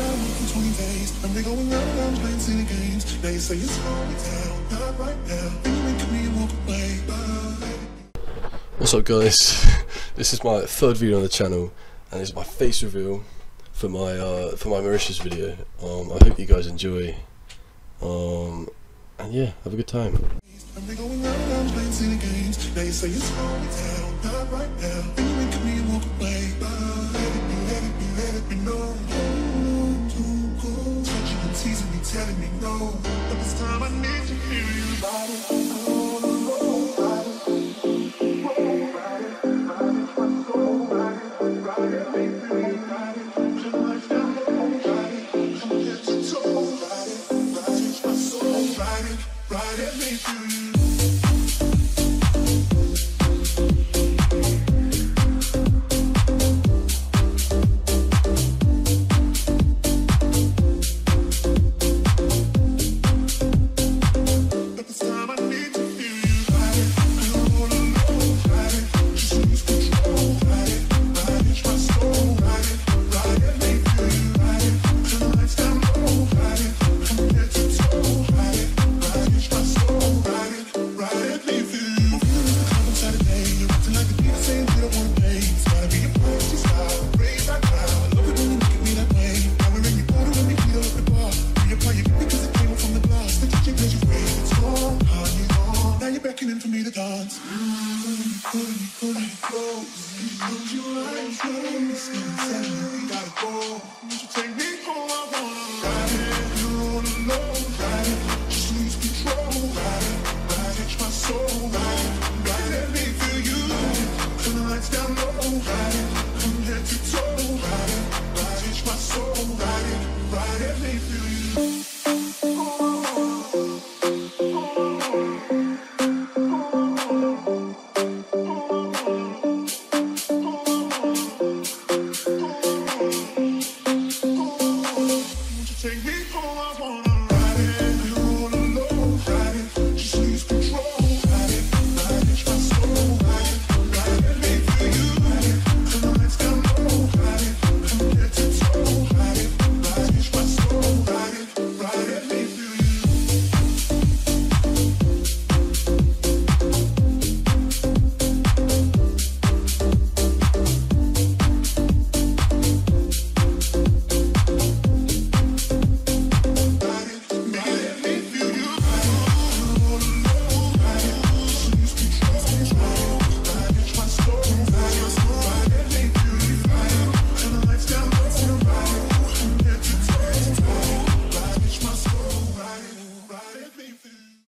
down for 20 days. And we're going round and round playing silly games. They say it's hard to tell, not right now. Then you look at me and walk away. Bye. What's up, guys? This is my third video on the channel, and it's my face reveal for my Mauritius video. I hope you guys enjoy. And yeah, have a good time. And we're going round and round playing silly games. They say it's hard to tell, not right now. Then you look at me and walk away. Bye. Let me know, too cool, touching and teasing me, telling me no, but this time I need to hear you, body. Right at me, feel you.